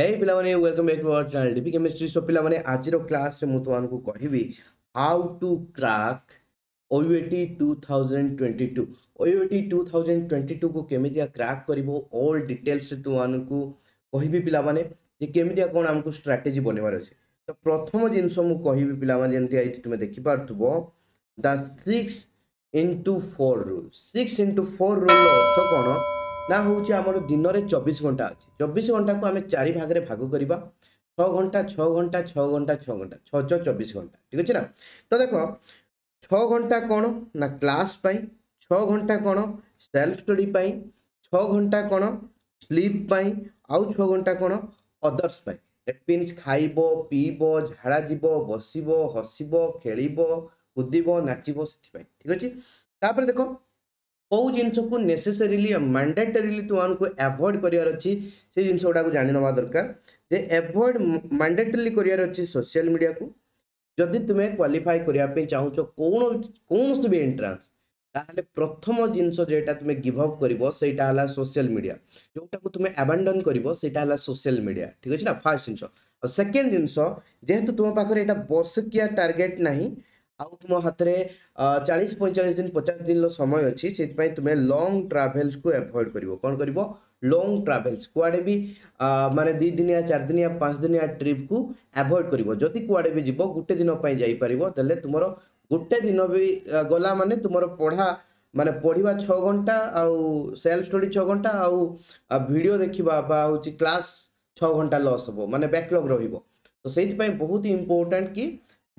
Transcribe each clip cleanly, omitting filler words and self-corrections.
हे पिलाने welcome back to our channel DP chemistry. So पिलाने आज क्लास रे मु तुमन को कहबी how to crack OUAT 2022 OUAT 2022 को केमितिया क्रैक करिवो ऑल डिटेल्स तुमन को कहबी पिलाने जे केमितिया कोन हमको स्ट्रेटजी बनेबार अछि। तो प्रथम जिंस मु कहबी पिलाने जेंति आइ तुमे देखि पारतबो the 6 into 4 rule. 6 into 4 rule रो अर्थ कोन ना होची आमर दिन रे 24 घंटा अच्छे। 24 घंटा को आम चार भागे भाग करवा 6 घंटा 6 घंटा 6 घंटा 6 घंटा 6 × 24 घंटा ठीक अच्छे ना। तो देख 6 घंटा कौन ना क्लास पाई, 6 घंटा कौन सेल्फ स्टडी पाई, 6 घंटा कौन स्लीप पाई, आउ 6 घंटा कौन अदर्स पाई। दैट मीन्स खाइब पीब झाड़ा जीव बसब हसब खेल कूदब नाचब से ठीक अच्छे। तापर देख कौ जिनस को नेसेसरीली मैंडेटरीली तुमको एवॉइड करार अच्छी से जिनस गुड़ा जाना दरकार जे एवॉइड मैंडेटरीली करार अच्छी सोशल मीडिया को। जदि तुम्हें क्वालिफाई करने चाहूच कौन भी एंट्रांस ताहले प्रथम जिनस जेटा तुम्हें गिवअप करिवो सेटा हला सोशल मीडिया। जोटा को तुम्हें अबैंडन करिवो सेटा हला सोशल मीडिया ठीक अच्छे ना फास्ट जिनस। और सेकेंड जिनस जेहेतु तुम पाखे एटा वर्षकिया टार्गेट नहीं आउ तुम हाथ में 40-45 दिन 50 दिन समय अच्छी से तुम्हें लॉन्ग ट्राभेल्स को एवॉइड कर लॉन्ग ट्राभेल्स कुआड़े भी माने 2 दिनिया 4 दिनिया 5 दिनिया ट्रिप को एवॉइड कर। जदि कुआड़े भी जीव गोटे दिन जापर तुम गोटे दिन भी गला माने तुम पढ़ा माने पढ़ा 6 घंटा आउ सेल्फ स्टडी 6 घंटा आउ वीडियो देखा हूँ क्लास 6 घंटा लॉस हम माने बैकलॉग रहिबो। तो से बहुत इंपोर्टेंट कि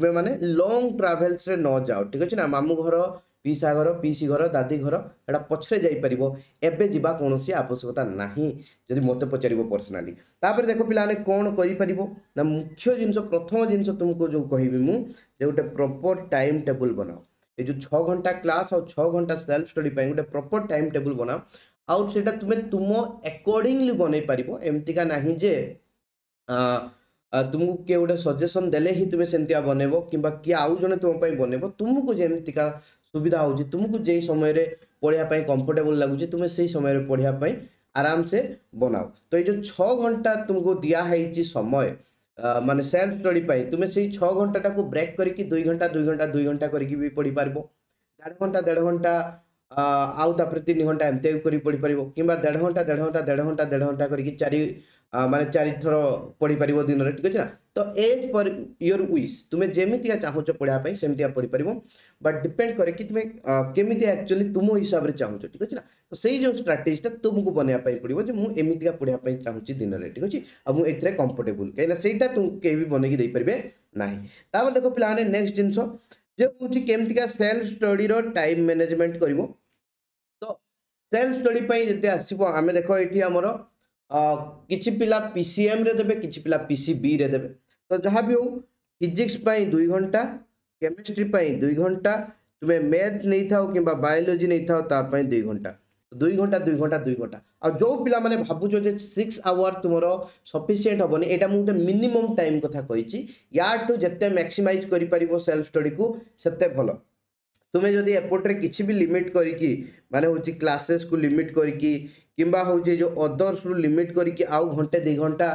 तुम मैंने लॉन्ग ट्राभेल्स रे न जाओ ठीक अच्छे ना। मामू घर पीसा घर पीसी घर दादी घर एटा पछरे जाइपर एवं जावा कौन आवश्यकता ना जब मत पचार पर्सनाली। तापर देख पाने कौन कर मुख्य जिनस प्रथम जिनस तुमको जो कहबी मु गोटे प्रॉपर टाइम टेबुल बनाओ। ये जो 6 घंटा क्लास और 6 घंटा सेल्फ स्टडी गोटे प्रॉपर टाइम टेबुल बनाओ आउ से तुम तुम अकॉर्डिंगली बन पार एमतीका नहीं जे तुमको किए गोटे सजेसन देले ही तुम्हें सेमतिया बनब कि आउ जने तुम्हें बनब तुमको जेमतिका सुविधा हो तुमको जे समय पढ़ापी कंफर्टेबल लगुच तुम्हें से समय पढ़ापी आराम से बनाओ। तो ये जो 6 घंटा तुमको दिखाई समय माने सेल्फ स्टडी तुम्हें से 6 घंटा को ब्रेक करके 2 घंटा 2 घंटा 2 घंटा करके पढ़ी पार 1.5 घंटा 1.5 घंटा आउ तापर 3 घंटा एमती कर पढ़ी पार कि 1.5 घंटा 1.5 घंटा 1.5 घंटा करके माने 4 थर पढ़ी पार दिन ठीक अच्छे ना। तो एज पर योर विश तुम्हें जमीतिया चाहूच पढ़ापी सेमतिया पढ़ी पार बट डिपेंड करे कि तुम्हें केमी एक्चुअली तुम हिसाब से चाहूच ठीक अच्छे ना। तो सही जो स्ट्राटेजीटा तुमको बनवाई पड़ो जो मुझे एमतीका पढ़ापी चाहूँगी दिन में ठीक अच्छे और मुझे ए कंफर्टेबल कहीं तुमको कहीं भी बनई देपारे ना। तापर देख पाने नेक्स्ट जिनस जो हूँ केमतिका सेल्फ स्टडी टाइम मैनेजमेंट कर। तो सेल्फ स्टडी आसो आम देख ये आमर किसी पिला PCM रे देबे किसी पिला PCB रे देबे। तो जहाँ भी हो फिजिक्स पाई 2 घंटा केमिस्ट्री पाई 2 घंटा तुम्हें मैथ नहीं था कि बायोलॉजी नहीं था तापाई 2 घंटा 2 घंटा 2 घंटा 2 घंटा। और जो पिला माने भाबुचो जे 6 आवर तुम सफिसीएंट हेनी एटा मुझे मिनिमम टाइम कथा कही यार जिते मैक्सीमाइज कर सेल्फ स्टडी को सेते भल। तुम्हें जदि एपोर्ट्रे किसी भी लिमिट करके माने होची क्लासेस को लिमिट करके किंबा होची जो अदर्स रू लिमिट करके आउ घंटे 2 घंटा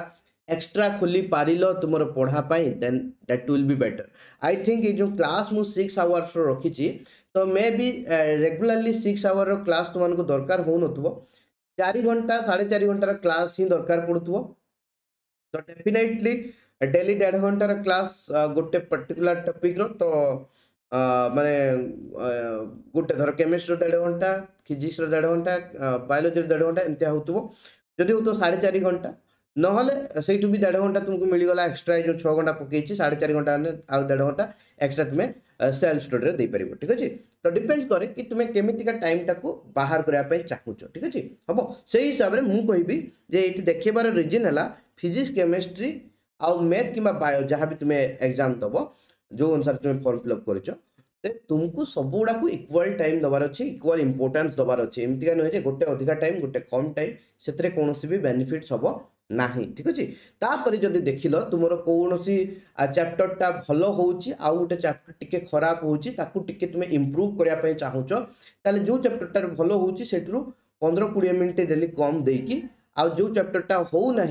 एक्स्ट्रा खोली पारिल तुम पढ़ापी then that will be better. I think ये जो क्लास मु 6 आवर्स रखी तो मे भी रेगुलाली 6 आवर क्लास तुमको दरकार हो न 4 घंटा 4.5 घंटार क्लास ही दरकार पड़ो। तो डेफिनेटली डेली 1.5 घंटार क्लास गोटे पर्टिकुलर टॉपिक रो तो माने गोटे धर केमिस्ट्री 1.5 घंटा फिजिक्स 1.5 घंटा बायोलोजी 1.5 घंटा एमती हो जदि हो तो 4.5 घंटा ना से 1.5 घंटा तुमको मिलगला एक्सट्रा जो 6 घंटा पकई 4.5 घंटा आउ 1.5 घंटा एक्सट्रा तुम्हें सेल्फ स्टडी देपर ठीक अच्छे। तो डिपेंड करे कि तुम्हें केमितिका टाइम टाक बाहर करने चाहूच ठीक अच्छे हम से हिसाब से मुझे कहबी ये देखार रिजन है फिजिक्स केमिस्ट्री आउ मैथ कि बायो जहाँ भी तुम्हें एग्जाम दब जो अनुसार तुम्हें फॉर्म फिलअप कर तुमको सबुगुड़ा को इक्वाल टाइम दबार अच्छे इक्वाल इंपोर्टेंस दबार अच्छे एमती नुहे गोटे अधिका टाइम गोटे कम टाइम से कौन भी बेनिफिट्स हम ना ठीक अच्छे। तापर जब देख लो तुम कौन चैप्टरटा भल हो गोटे चैप्टर टी खराब होती तुम इम्प्रूव करने चाहूच ताले जो चैप्टरटा भल हो 15-20 मिनट डेली कम देकी आउ जो चैप्टरटा हो ना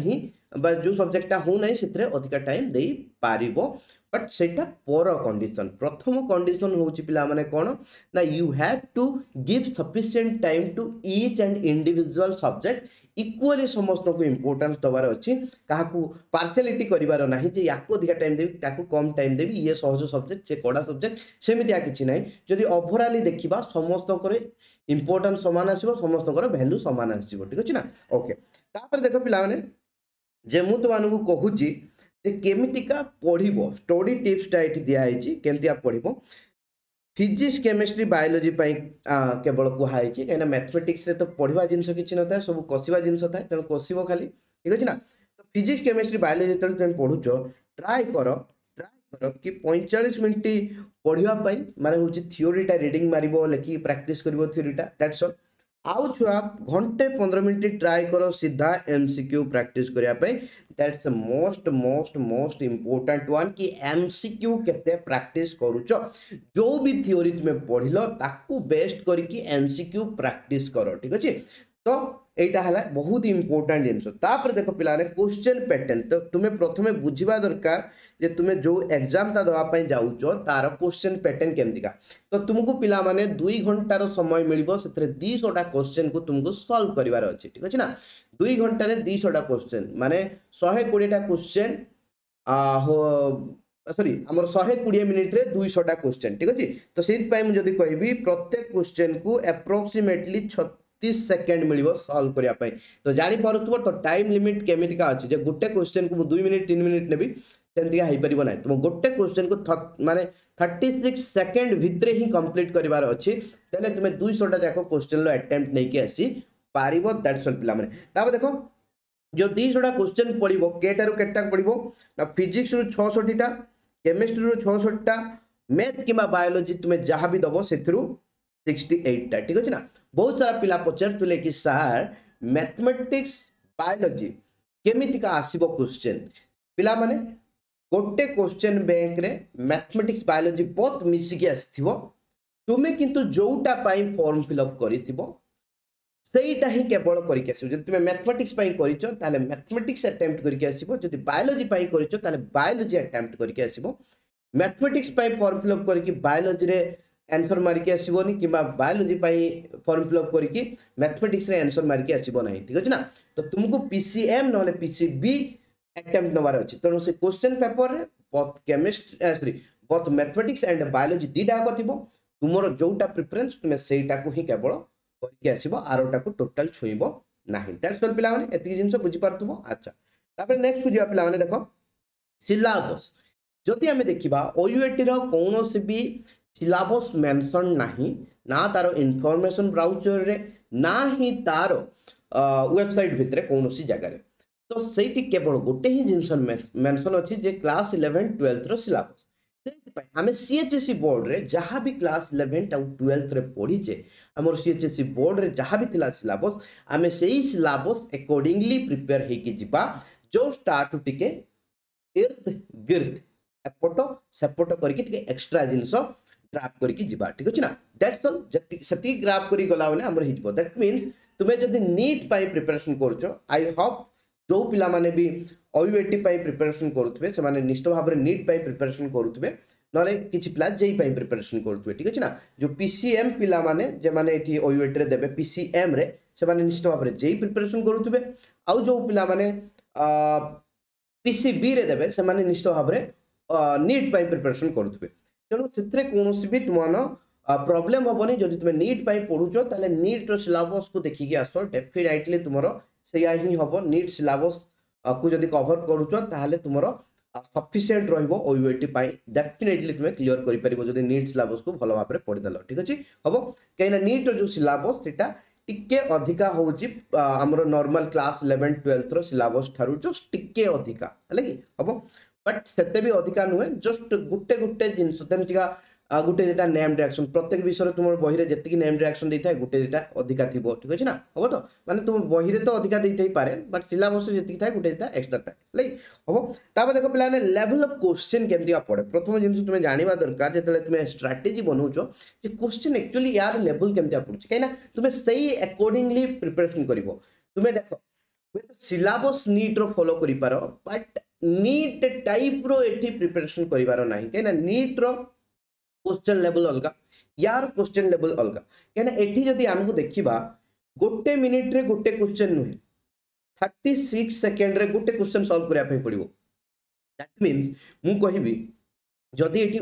जो सब्जेक्टा हो ना से अधिका टाइम दे पार बट से पर कंडीशन प्रथम कंडीशन हो पिला माने कौन ना you have to give sufficient time to each and individual subject equally समस्त को इम्पोर्टेंस दबार अच्छी क्या पार्शलिटी करार ना जे या अधिका टाइम देवी कम टाइम देवी ये सहज सब्जेक्ट से कड़ा सब्जेक्ट सेमती किसी ना जदि ओभरऑल देखा समस्त इम्पोर्टेंस सामान आसो समस्त भैल्यू सामान आसो ठीक अच्छे ना ओके तापर देख पिला माने जे मु तुमको कहूँ केमिका पढ़व स्टोरी टीप्सटा ये दिखाई केमती पढ़व फिजिक्स केमिस्ट्री बायोलोजी केवल कहुई कहीं मैथमेटिक्स तो पढ़ा जिनस किसी न था सब कषा जिनस था तेनाली कषब खाली ठीक अच्छे ना तो फिजिक्स केमिस्ट्री बायोलोजी जो तुम पढ़ुच ट्राए कर कि 45 मिनट पढ़ापी माने हूँ थीओरीटा रिडिंग मार लेखि प्राक्टिस कर थीओरीटा दैट्स ऑल आउ छुआ घंटे 15 मिनट ट्राए कर सीधा एमसीक्यू प्रैक्टिस करने that's most most most important one कि एमसीक्यू केते प्रैक्टिस करूचो जो भी थ्योरी तुम पढ़िलो ताकू बेस्ट करके एमसीक्यू प्रैक्टिस करो ठीक अच्छे तो एटा हला बहुत इम्पोर्टेंट जिनस तापर देखो पिलाने क्वेश्चन पैटर्न तो तुम्हें प्रथमे बुझिबा दरकार जे तुम्हें जो एग्जाम ता दवा पई जाउचो तार क्वेश्चन पैटर्न केमतिका तो तुमको पिला माने 2 घंटार समय मिलिबो सेथरे 200टा क्वेश्चन को तुमको सॉल्व करिवार अछि ठीक अछि ना 2 घंटा 200टा क्वेश्चन माने 120टा क्वेश्चन सॉरी हमर 120 मिनिट रे 200टा क्वेश्चन ठीक अछि तो सेहि पई म जदी कहबी प्रत्येक क्वेश्चन को एप्रोक्सीमेटली 30 सेकेंड मिलिबो सॉल्व करिया पई तो जानि परथबो तो टाइम लिमिट केमिति का अछि जे गुटे क्वेश्चन को 2 मिनिट 3 मिनिट नेबी सेमतिया है परिबो ना तुम गोटे क्वेश्चन को माने 36 सेकेंड भितरे ही कंप्लीट करिवार अछि तले तुम 200टा जाको क्वेश्चन लो अटेम्प्ट नै के आसी पारिबो दैट्स ऑल पिला माने ताबे देखो जो 200टा क्वेश्चन पड़िबो केटारु केटा पड़िबो ना फिजिक्स रु 66टा केमिस्ट्री रु 66टा मैथ किबा बायोलॉजी तुम जहां भी दबो सेथरु 68टा ठीक अछि ना बहुत सारा पिला पचारे कि सार मैथमेटिक्स बायोलॉजी केमितिका आसीबो क्वेश्चन पिला माने गोटे क्वेश्चन बैंक रे मैथमेटिक्स बायोलॉजी बहुत मिसिक आसीथिबो तुमे किंतु जोटा पाई फॉर्म फिलअप करिथिबो सेईटा ही केवल करके आसीबो जदि तुमे मैथमेटिक्स पाई करिचो ताले मैथमेटिक्स अटेम्प्ट करके आसीबो जदि बायोलॉजी पाई करिचो ताले बायोलॉजी अटेम्प्ट करके आसीबो मैथमेटिक्स पाई फॉर्म फिलअप करके बायोलॉजी रे आंसर मारिके आसोनी कि बायोलोजी फॉर्म फिलअप करके मैथमेटिक्स आंसर मारिके आसो ना ठीक अच्छे ना तो तुमको पीसीएम ना पीसीबी अटेम्प्ट नवार अच्छे तेणु से क्वेश्चन पेपर रे both chemistry sorry both mathematics and biology दीटाक थी तुम जोटा प्रिफरेन्स तुम से केवल करके आसो आरोटा को टोटाल छुईब ना दैट्स ऑल पिला माने एतिक जिनस बुझीपुव अच्छा तापर नेक्स्ट को जा पिला माने देख सिलेबस जदि आम देखा ओयूएटी कौन भी सिलेबस मेंशन नहीं ना तार इनफॉरमेशन ब्राउजर रे ना ही तार वेबसाइट भितर कौन सी जगार तो सही केवल गोटे ही जिनस मेंशन अच्छी जे क्लास 11 12 रो सिलेबस से आम सीएचएसई बोर्ड रे जहाँ भी क्लास 11 और 12 रे पढ़ीचे आम सीएचएसई बोर्ड रे जहाँ भी थिला सिलेबस आम से ही सिलेबस अकॉर्डिंगली प्रिपेयर होकर जावा जो स्टार्ट टिके इर्द गिर्द एपट सेपट करके एक्सट्रा जिनस ग्राफ करके जीवा ठीक अच्छे ना दैट्स ऑल जति ग्राफ करी गला माने हमर हिजबो दैट मींस तुमे जदी नीट पाई प्रिपरेशन करचो आई होप जो पिला माने भी ओयूएटी पाई प्रिपरेशन करथबे से माने निश्चित भाबरे नीट पाई प्रिपरेशन करथबे नले किछि पिला जेई पाई प्रिपरेशन करथबे ठीक अच्छे ना जो पीसीएम पिला माने जे माने एठी ओयूएटी रे देबे पीसीएम रे से माने निश्चित भाबरे जेई प्रिपरेशन करथबे आ जो पिला माने पीसीबी रे देबे से माने निश्चित भाबरे नीट पाई प्रिपरेशन करथबे तेणु से कौन भी तुम प्रोब्लेम हेनी जब तुम नीट पर पढ़ुचो ताले नीट सिलेबस को देखिकी आस डेफिनेटली तुम से हम नीट सिलेबस को जब कवर करुच तुम सफिसीयंट रोईटी डेफिनेटली तुम क्लीयर कर नीट सिलेबस को भल भाव में पढ़ीदेल ठीक अच्छे हम कहीं नीट जो सिलेबस टिके अधिका होउची हमरो नॉर्मल क्लास 11 12 सिलेबस ठारू जस्ट टिके अधिका है कि हम बट सेते भी अधिका नुहे जस्ट गुटे गुटे जिनस तेमतिका गुटे जेटा नेम रिएक्शन प्रत्येक विषय रे तुम बही रे जेतिकी नेम रिएक्शन दैथाय गुटे जेटा अधिका थिबो ठीक अछि ना हबो तो माने तुम बही रे तो अधिका दैथाय पारे बट सिलेबस रे जेतिकी थाय गुटे जेटा एक्स्ट्रा थाय लै हबो ताबे देखो पिलाने लेवल ऑफ क्वेश्चन केमतिका पड़े प्रथम जिनस तुम जानिबा दरकार जेतले तुम स्ट्रेटजी बनौचो जे क्वेश्चन एक्चुअली यार लेवल केमतिका पड़छ कैना तुम सही अकॉर्डिंगली प्रिपरेशन करिवो तुम देखो सिलेबस नीट रो फॉलो करि पारो बट नीट टाइप रो एठी प्रिपरेशन करि पारो नाही केना नीट रो क्वेश्चन लेवल अलगा यार क्वेश्चन लेवल अलगा केना एठी जदी हमकु देखिबा गोटे मिनिट रे गोटे क्वेश्चन नुहे 36 सेकंड रे गोटे क्वेश्चन सॉल्व करिया पई पड़िबो दैट मींस मु कहिबी जदी एठी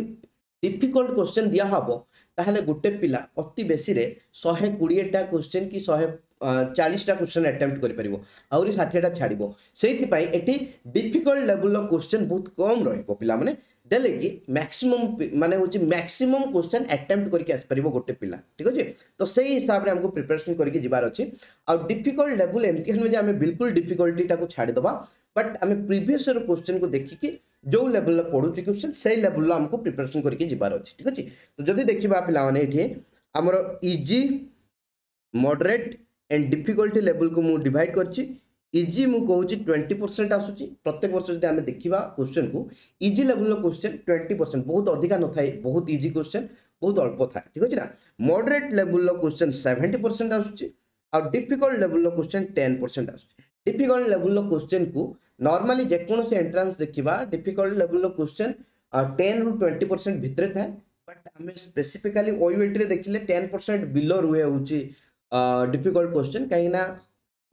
डिफिकल्ट क्वेश्चन दिया हाबो ताहले गोटे पिला अति बेसी रे 120 टा क्वेश्चन की 140 क्वेश्चन अटेम्प्ट कर पारिबो आउरी 60 टा छाड़िबो सेति पई एठी डिफिकल्ट लेवल लो क्वेश्चन बहुत कम रहबो पिला माने देले कि मैक्सिमम माने होची मैक्सिमम क्वेश्चन अटेम्प्ट करके आस पारिबो गोटे पिला ठीक अछि तो सेही हिसाब रे हमको प्रिपरेशन करके जिबार अछि आ डिफिकल्ट लेवल एमति हन जे हमें बिल्कुल डिफिकल्टी टाको छाड़ दबा बट हमें प्रीवियस रो क्वेश्चन को देखि कि जो लेवल लो पढुची क्वेश्चन सेही लेवल लो हमको प्रिपरेशन करके जिबार अछि ठीक अछि तो जदी देखिबा पिला माने एठी हमरो easy moderate and difficulty level को मु डिवाइड करछि इजी मु कहउछि 20% आसुछि प्रत्येक वर्ष जदि हम देखिबा क्वेश्चन को इजी लेवल लो क्वेश्चन 20% बहुत अधिक न थाए बहुत इजी क्वेश्चन बहुत अल्प थाए ठीक अछि ना मॉडरेट लेवल लो क्वेश्चन 70% आसुछि और डिफिकल्ट लेवल लो क्वेश्चन 10% आसुछि डिफिकल्ट लेवल लो क्वेश्चन को नॉर्मली जे कोनो से एंट्रेंस देखिबा डिफिकल्ट लेवल लो क्वेश्चन 10 ରୁ 20% भितरे थाए बट हम स्पेसिफिकली ओयूएटी रे देखिले 10% बिलो रुहे होउछि डिफिकल्ट क्वेश्चन कहीं ना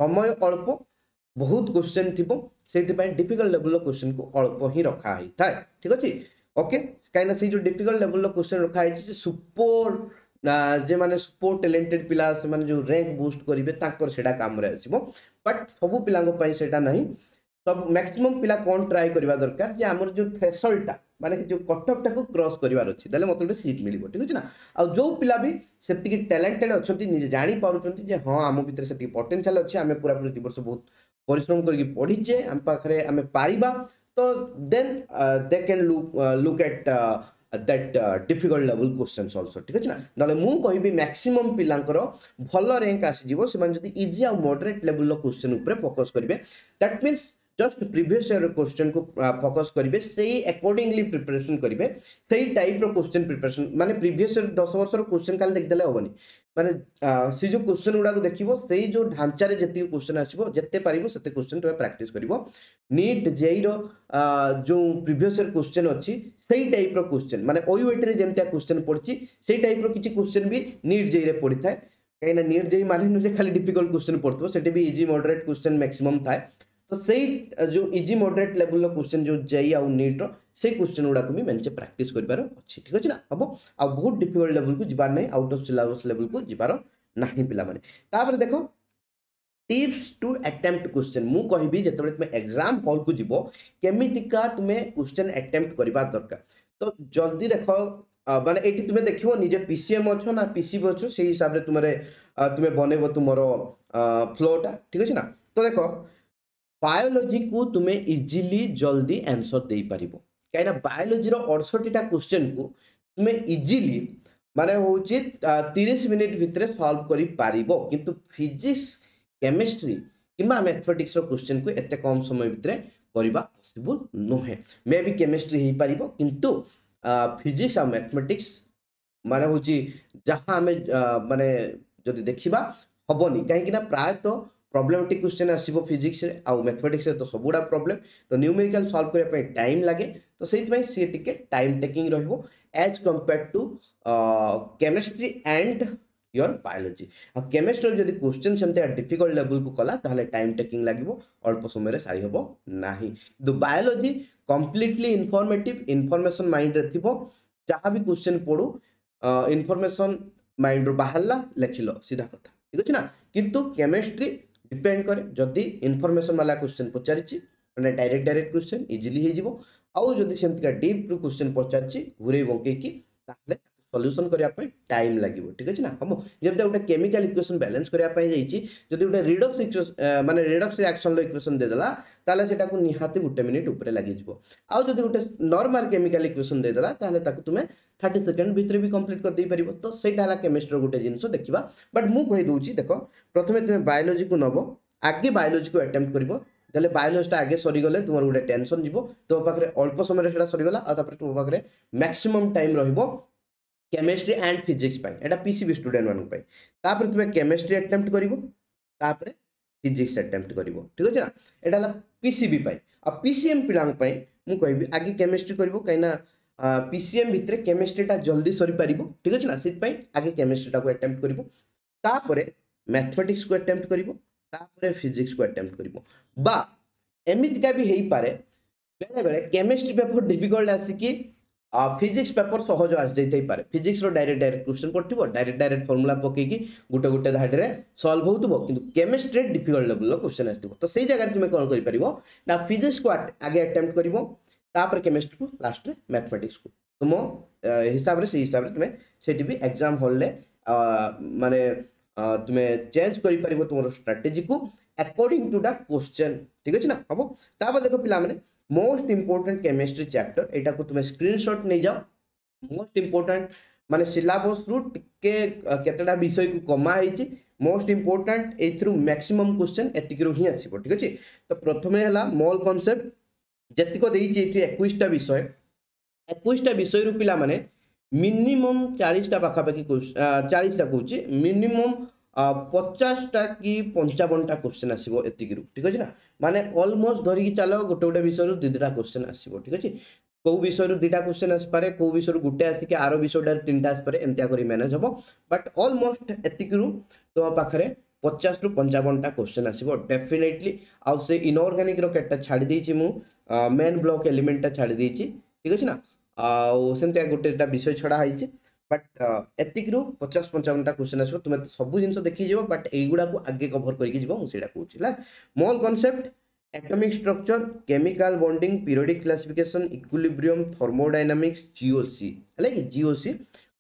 समय अल्प बहुत क्वेश्चन थी से डिफिकल्ट लेवल क्वेश्चन को अल्प ही रखा ही था ठीक अच्छे ओके कहीं से जो डिफिकल्ट लेवल क्वेश्चन रखा है सुपर जे माने सुपर टैलेंटेड पिला से माने जो रैंक बूस्ट करेंगे से कम आसो बट सब पिला से नहीं सब मैक्सिमम पिला कौन ट्राए करवा दरकार जे हमर जो थ्रेशोल्ड माने जो कट ऑफ टाको क्रॉस करबार अछि तले मतलब सीट मिलिबो ठीक अछि ना आ जो पिला भी सेति कि टैलेंटेड अछि निजे जानि पाउछथि जे हां हम भीतर सेति पोटेंशियल अछि हमें पूरा पूरा 2 वर्ष बहुत परिश्रम करके पढ़ी जे हम पाखरे हमें पारिबा तो then they can look at that difficult level questions also ठीक अछि ना नले मु कहिबी मैक्सिमम पिलांकर भलो रैंक आसी जीवो से माने जदि इजी आ मॉडरेट लेवल लो क्वेश्चन ऊपर फोकस करबे that means just previous year question को फोकस करिवे सेही अकॉर्डिंगली प्रिपरेशन करिवे सेही टाइप रो क्वेश्चन प्रिपरेशन माने प्रीवियस ईयर 10 वर्ष रो क्वेश्चन काल देख देले होबनी माने से जो क्वेश्चन उडा को देखिबो सेही जो ढांचा रे जति क्वेश्चन आसीबो जत्ते पारिबो सते क्वेश्चन तो प्रैक्टिस करिवो नीट जेई रो जो प्रीवियस ईयर क्वेश्चन अछि सेही टाइप रो क्वेश्चन माने ओयूएट रे जेमतिया क्वेश्चन पडछि सेही टाइप रो किछि क्वेश्चन भी नीट जेई रे पडि थाए कहिना नीट जेई माने नुजे खाली डिफिकल्ट क्वेश्चन पडतबो सेठी भी इजी मॉडरेट क्वेश्चन मैक्सिमम थाए तो सही जो इजी मॉडरेट लेवल लो क्वेश्चन जो जेई आउ नीट रो से क्वेश्चन उडा को भी मेंचे प्रैक्टिस कर पारो अछि ठीक अछि ना अब आ बहुत डिफिकल्ट लेवल को जिबार नहीं आउट ऑफ सिलेबस लेवल को जिबार नहीं पिला माने तापर देखो टिप्स टू अटेम्प्ट क्वेश्चन मु कहिबी जेतबे तुम एग्जाम हॉल को जिवो केमितिका तुमे क्वेश्चन अटेम्प्ट करबा दरकार तो जल्दी देखो माने एठी तुमे देखिवो निजे पीसीएम अछो ना पीसीबी अछो सही हिसाब रे तुमरे तुमे बनेबो तुमरो फ्लोटा ठीक अछि ना तो देखो बायोलॉजी को तुमे इजीली जल्दी आंसर दे पारिबो काईना बायोलॉजी रो 68 टा क्वेश्चन को तुमे इजीली माने होउची 30 मिनिट भितरे सॉल्व करि पारिबो किंतु फिजिक्स केमिस्ट्री किमा मैथमेटिक्स रो क्वेश्चन को एते कम समय भितरे करबा पॉसिबल न है मे भी केमिस्ट्री ही पारिबो किंतु फिजिक्स आ मैथमेटिक्स माने होउची जहां हमें माने जदी देखिबा हबोनी काई कि ना प्राय तो प्रॉब्लमेटिक क्वेश्चन आसीबो फिजिक्स रे आ मैथमेटिक्स रे तो सबुडा प्रॉब्लम तो न्यूमेरिकल सॉल्व करे पे टाइम लागे तो सेहि पई से टिके टाइम टेकिंग रहबो as compare to chemistry and your biology आ केमिस्ट्री जदी क्वेश्चन सेमते डिफिकल्ट लेवल को कला ताले टाइम टेकिंग लागिबो अल्प समय रे सारी हबो नाही दो biology completely informative information mind रे थिबो जहां भी क्वेश्चन पढो इंफॉर्मेशन माइंड रो बाहरला लेखिलो सीधा कथा ठीक अछि ना किंतु केमिस्ट्री डिपेंड करे जदि इनफॉरमेशन वाला क्वेश्चन पचारिछि माने डायरेक्ट क्वेश्चन इजीली हे जिवो आउ जदि सेमतिका डीप रू क्वेश्चन पचारिछि घुरे बंके कि ताले सॉल्यूशन करिया पय टाइम लागिवो ठीक अछि ना हम जेमते उटा केमिकल इक्वेशन बैलेंस करिया पय जाइछि जदि उटा रिडक्स माने रिडक्स रिएक्शन लो इक्वेशन दे देला ताले सेटा को निहाते 1 मिनिट ऊपर लागि जिवो आउ जदि उटा नॉर्मल केमिकल इक्वेशन दे देला ताले ताको तुमे 30 सेकंड भितर भी कंप्लीट कर दे परिबो तो सेटा हला केमिस्ट्री गोटे जिंसो देखिबा बट मु कहि दोउछि देखो प्रथमे तुमे बायोलॉजी को नबो आगे बायोलॉजी को अटेम्प्ट करिवो तले बायोलॉजी टा आगे सरी गले तुमर गोटे टेंशन जिवो तो पाखरे अल्प समय रे सेटा सरी गला आ तापर तो पाखरे मैक्सिमम टाइम रहइबो केमिस्ट्री एंड फिजिक्स पाई एटा पीसीबी स्टूडेंट मानन पाई तापर तुमे केमिस्ट्री अटेम्प्ट करिवो तापर फिजिक्स अटेम्प्ट करिवो ठीक अछि ना एटा हला पीसीबी पाई आ पीसीएम पिलांग पाई मु कहबी आगे केमिस्ट्री करिवो कैना पीसीएम भितरे केमिस्ट्री टा जल्दी सरी परिवो ठीक अछि ना सित पाई आगे केमिस्ट्री टा को अटेम्प्ट करिवो तापरे मैथमेटिक्स को अटेम्प्ट करिवो तापरे फिजिक्स को अटेम्प्ट करिवो बा एमित का भी हेई पारे बेले बेले केमिस्ट्री पेपर डिफिकल्ट आसी कि फिजिक्स पेपर सहज आज जाई पारे फिजिक्स रो डायरेक्ट डायरेक्ट क्वेश्चन पड़थिबो डायरेक्ट डायरेक्ट फार्मूला पके कि गुटे गुटे धाडी रे सॉल्व होतबो किंतु केमिस्ट्री डिफिकल्ट लेवल रो क्वेश्चन आस्थिबो तो सेही जगह तुमे कोन करि परिबो ना फिजिक्स को आगे अटेम्प्ट करिवो तापर केमिस्ट्री को लास्ट रे मैथमेटिक्स को तुम हिसाब रे से हिसाब रे तुमे सेठी भी एग्जाम हॉल ले माने तुमे चेंज करि परिबो तुमरो स्ट्रेटजी को अकॉर्डिंग टू द क्वेश्चन ठीक अछि ना हबो तापर देखो पिला माने मोस्ट इम्पोर्टेंट केमिस्ट्री चैप्टर एटा को तुम स्क्रीनशॉट नहीं जाओ मोस्ट इम्पोर्टेंट माने सिलेबस रु टिके केतडा विषय को कमा हिची मोस्ट इम्पोर्टेंट ए थ्रू मैक्सिमम क्वेश्चन एतिकरो ही आसीबो ठीक अछि तो प्रथमे हला मोल कांसेप्ट जतिको देइची एथि 21 टा विषय 21 टा विषय रु पिला माने मिनिमम 40 टा बाखा बाकी 40 टा कहूची मिनिमम 50 टा कि 55 टा क्वेश्चन आसीबो एतिकिरु ठीक अछि ना माने ऑलमोस्ट धरि कि चलो गोटे गोटे विषय रु दुटा क्वेश्चन आसीबो ठीक अछि को विषय रु दुटा क्वेश्चन आस पारे को विषय रु गुटे आसी कि आरो विषय डर तीनटा आस पारे एंतिया करी मैनेज हबो बट ऑलमोस्ट एतिकिरु तो पाखरे 50 रु 55 टा क्वेश्चन आसीबो डेफिनेटली आउ से इनऑर्गेनिक रो केटा छाडी देइची मु मेन ब्लॉक एलिमेंट टा छाडी देइची ठीक अछि ना आउ सेंतिया गुटेटा विषय छडा हाइची बट एतिकु 50-55 टा क्वेश्चन आसो तुमे सब जिंस देखि जेबो बट एगुडा को आगे कवर करके जेबो मु सेडा कहूछिला mole concept atomic structure chemical bonding periodic classification equilibrium thermodynamics GOC हले कि जीओसी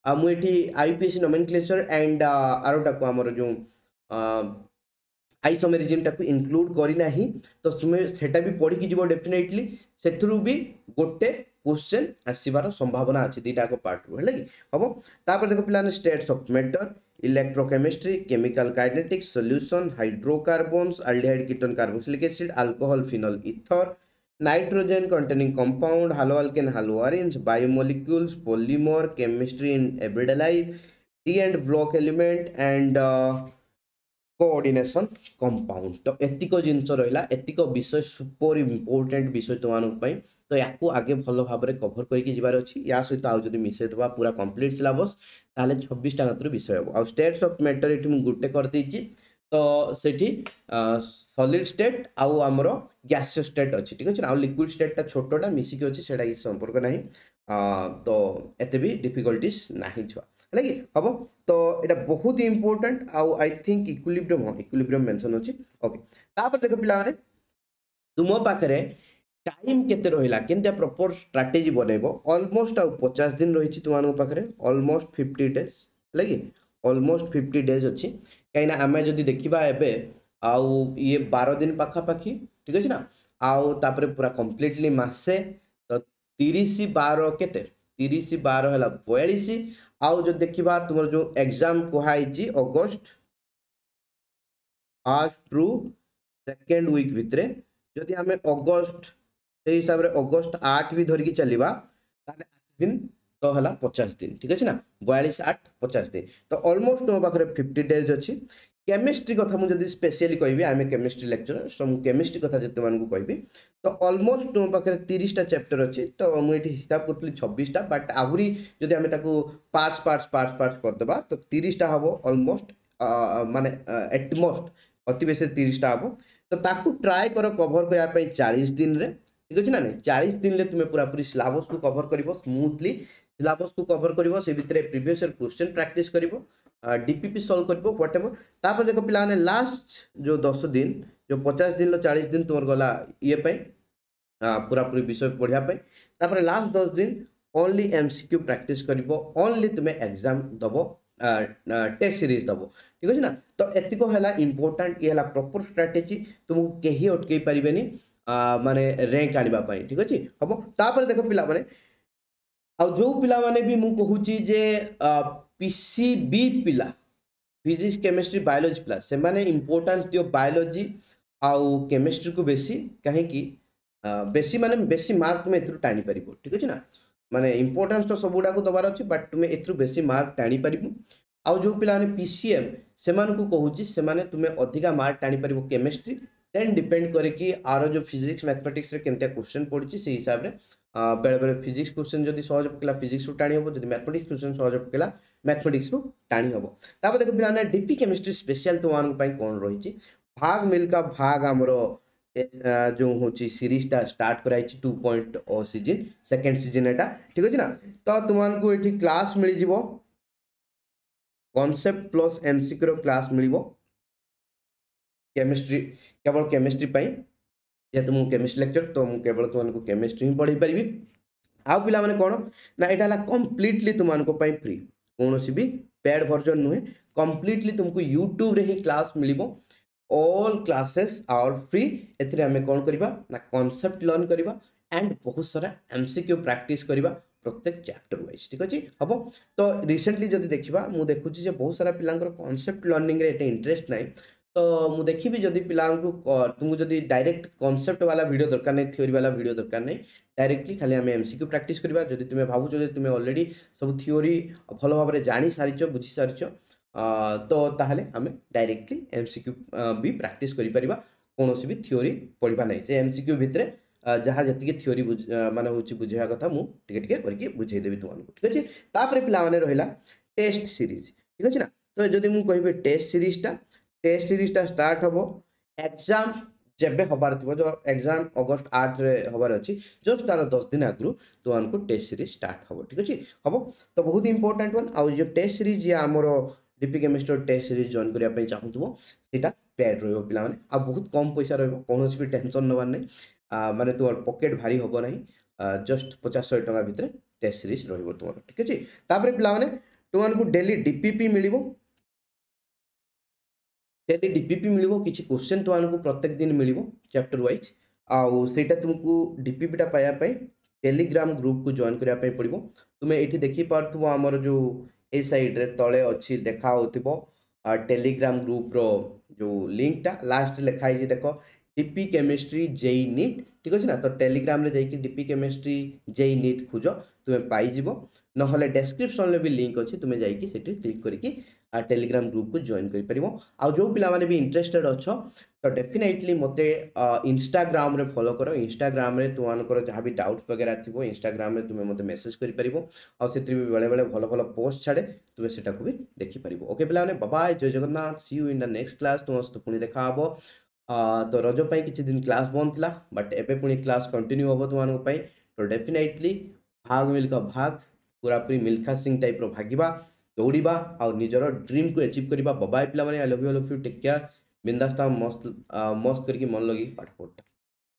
आ मु एठी आईपीएस नोमेनक्लेचर एंड आरोटा को हमर जो आइसोमेरिज्म रिजिम टाको इंक्लूड करी नाही तो तुमे सेटा भी पढि के जेबो डेफिनेटली सेथुरु भी गोटे क्वेश्चन आसीबार संभावना अछि दिटा को पार्ट रु हले कि हबो तापर देखो पिलाने states of matter electrochemistry chemical kinetics solution hydrocarbons aldehyde ketone carboxylic acid alcohol phenol ether nitrogen containing compound halo alkane halo arene biomolecules polymer chemistry in everyday life D and block element and coordination compound तो एतिको जिंस रहला एतिको विषय super important विषय तोमान पई तो याको आगे भलो भाबरे कवर करके जिबार अछि या सहित आउ जदी मिसे दबा पूरा कंप्लीट सिलेबस ताले 26 टा मात्र विषय हो आ स्टेट्स ऑफ मैटर एटी मु गुटे कर दैछि तो सेठी सॉलिड स्टेट आ हमरो गैसियस स्टेट अछि ठीक अछि आ लिक्विड स्टेट ता छोटटा मिसी के अछि सेडा इ संपर्क नाही तो एते भी डिफिकल्टीज नाही छवा हले कि अब तो एटा बहुत इंपोर्टेंट आ आई थिंक इक्विलिब्रियम मेंशन अछि ओके तापर देखो पिला माने तुमो पाखरे टाइम केते रहिला केनता प्रॉपर स्ट्रेटजी बनैबो ऑलमोस्ट 50 दिन रहिछि तुमानो पाखरे ऑलमोस्ट 50 डेज लगी ऑलमोस्ट 50 डेज अछि कहिना आमे जदी देखिबा एबे आउ ये 12 दिन पाखा पाखी ठीक अछि ना आउ तापरे पूरा कंप्लीटली मासे तो 30 12 केते 30 12 हला 42 आउ जो देखिबा तुमर जो एग्जाम कोहाई जी अगस्त 8 टू सेकंड वीक भितरे जदी हमें अगस्त एही हिसाब रे अगस्त 8 भी धरि के चलीबा ताले 8 दिन तो हला 50 दिन ठीक अछि ना 42 8 50 दिन तो ऑलमोस्ट नो बाखरे 50 डेज अछि केमिस्ट्री कथा मु जदी स्पेशली कहबी आमे केमिस्ट्री लेक्चरर सम केमिस्ट्री कथा जते मान को कहबी तो ऑलमोस्ट नो बाखरे 30 टा चैप्टर अछि तो मु एठी हिसाब करतली 26 टा बट आहुरी जदी हमें ताको पार्ट्स कर देबा तो 30 टा हबो ऑलमोस्ट माने एट मोस्ट अति बेसी 30 टा हबो तो ताको ट्राई करो कवर करया पे 40 दिन रे ठीक अछि ना ने 40 दिन ले तुमे पूरा पूरी सिलेबस को कवर करबो स्मूथली सिलेबस को कवर करबो से भीतर प्रीवियस ईयर क्वेश्चन प्रैक्टिस करबो डीपीपी सॉल्व करबो व्हाटएवर तापर देखो पिला ने लास्ट जो 10 दिन जो 50 दिन लो 40 दिन तुमर गला ये पे पूरा पूरी विषय पढिया पे तापर लास्ट 10 दिन ओनली एमसीक्यू प्रैक्टिस करबो ओनली तुमे एग्जाम दबो टेस्ट सीरीज दबो ठीक अछि ना तो एतिको हला इंपोर्टेंट ये हला प्रॉपर स्ट्रेटजी तुम केही अटके परिबेनी माने रैंक आनिबा पई ठीक अछि हबो तापर देखो पिला माने आ जो पिला माने भी मु कहूची जे पीसीबी पिला फिजिक्स केमिस्ट्री बायोलॉजी पिला से माने इंपोर्टेंस दियो बायोलॉजी आ केमिस्ट्री को बेसी काहे कि बेसी माने बेसी मार्क में एथु टाणी परिबो ठीक अछि ना माने इंपोर्टेंस तो सबुडा को दबार अछि बट तुमे एथु बेसी मार्क टाणी परिबो आउ जो पिलाने पीसीएम से कहूँ से तुम अधिका मार्क टाणी पार केमिस्ट्री देन डिपेंड करके आरो जो फिजिक्स मैथमेटिक्स रे केमतिया क्वेश्चन पड़ी से हिसाब से बेले बेले फिजिक्स क्वेश्चन जब सहज पकड़ा फिजिक्स टाणी हम जो मैथमेटिक्स क्वेश्चन सहज पकड़ा मैथमेटिक्स टाणी हम तापर देख पे डीपी केमिस्ट्री स्पेशल तुम कौन रही भाग मिल्का भाग आमर जो हूँ सीरीजटा स्टार्ट कराई 2.0 सीजन सेकेंड सीजन एटा ठीक अच्छे ना। तो तुमको ये क्लास मिल जाव कॉन्सेप्ट प्लस एमसीक्यू रो क्लास मिल केमिस्ट्री केवल केमिस्ट्री जेहेतु मुझे केमिस्ट्री लेक्चर तो मुझे केवल तुमको केमिस्ट्री ही पढ़ी पारि आउ पिला माने कौन ना यहाँ है कम्प्लीटली तुमको फ्री कौन सी भी पेड वर्जन नुहे कम्प्लीटली तुमको यूट्यूब रे ही क्लास मिल ऑल क्लासेस आर फ्री एथिरे हमें कौन करिबा ना कॉन्सेप्ट लर्न करिबा एंड बहुत सारा एमसीक्यू प्रैक्टिस करिबा प्रत्येक चैप्टर वाइज ठीक अच्छे हम। तो रिसेंटली जब देखा मुझे देखुचे बहुत सारा पिलांकर कॉन्सेप्ट लर्निंग रे एते इंटरेस्ट नहीं तो मुझे देखी जब पिला तुमको जब डायरेक्ट कॉन्सेप्ट वाला वीडियो दरकार नहीं थ्योरी वाला वीडियो दरकार नहीं डायरेक्टली खाली आम एमसीक्यू प्रैक्टिस करिबा जब तुम भावुच तुम ऑलरेडी सब थ्योरी भल भाव में जानी सारिच बुझी सारिच तो ताहले हमें डायरेक्टली एमसीक्यू भी प्रैक्टिस करि परिबा कोनोसी भी थ्योरी पढ़िबा नहीं से एमसीक्यू भितरे जहाँ जी थ्योरी माने होची बुझेया कथा मु टिके टिके करके बुझे देबी तुमको ठीक अछि। तापरे पिला माने रहिला टेस्ट सीरीज ठीक अछि ना। तो जदि मु कहिबे टेस्ट सीरीजटा स्टार्ट हबो एग्जाम जेबे हबार थो जो एग्जाम अगस्ट 8 रे हबार अच्छी जस्ट तार 10 दिन आगु तुमको टेस्ट सीरीज स्टार्ट हबो ठीक अछि हबो। तो बहुत इंपोर्टेंट वन आ जो टेस्ट सीरीज या हमरो DP chemistry test series join करने चाहूँ सेटा पेड रही पाने आ बहुत कम पैसा रोसी भी टेंशन नवार नहीं माने तुम पॉकेट भारी हम ना जस्ट 50-100 टका भितर टेस्ट सीरीज रोम ठीक अच्छे। तापर पाने तुमको डेली डीपीपी मिल डेली डीपीपी मिल कि क्वेश्चन तुमको प्रत्येक दिन मिल चैप्टर वाइज आईटा तुमको डीपीपीटा पाइबापी टेलीग्राम ग्रुप को जॉइन करने पड़ो तुम्हें ये देखिपुव आमर जो ए साइड रे तले अच्छी देखा टेलीग्राम ग्रुप रो जो लिंकटा लास्ट लिखाई देख डीपी केमिस्ट्री जेई नीट ठीक अच्छे ना। तो टेलीग्राम रे जाइए डीपी केमिस्ट्री जेई नीट खोज तुम्हें पाइब ना डेस्क्रिप्शन में भी लिंक अच्छे तुम्हें जाइए से क्लिक कर टेलीग्राम ग्रुप को जॉइन कर जो पाने भी इंटरेस्टेड अच्छ तो डेफिनेटली मत इंस्टाग्राम रे फॉलो करो इंस्टाग्राम रे तुमको जहाँ भी डाउट वगैरह थी इंस्टाग्राम रे तुम्हें मत मेसेज कर बेले बेले भल भल पोस्ट छाड़े तुम्हें सेटा को भी देखिपर ओके पाने बाय जय Jagannath see you in the next class तुम सहित पुणी देखा हम। तो रज पाई किछि दिन क्लास बंद था बट एबे पुणी क्लास कंटिन्यू हम तुमको पाई तो डेफिनेटली भाग मिल्खा भाग पूरा पूरी मिल्खा सिंह टाइप रो भागिबा दौड़िबा आ निजरो ड्रीम को अचीव करबा बाय पिला माने I love you take care बिंदास मस्त मस्त करके मन लगी पाठ पढ़ता।